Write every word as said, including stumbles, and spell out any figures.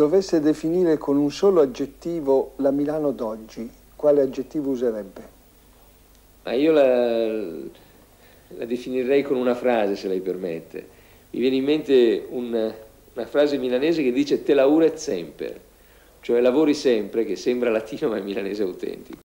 dovesse definire con un solo aggettivo la Milano d'oggi, quale aggettivo userebbe? Ma io la, la definirei con una frase, se lei permette. Mi viene in mente un, una frase milanese che dice "te lauret semper", cioè lavori sempre, che sembra latino ma è milanese autentico.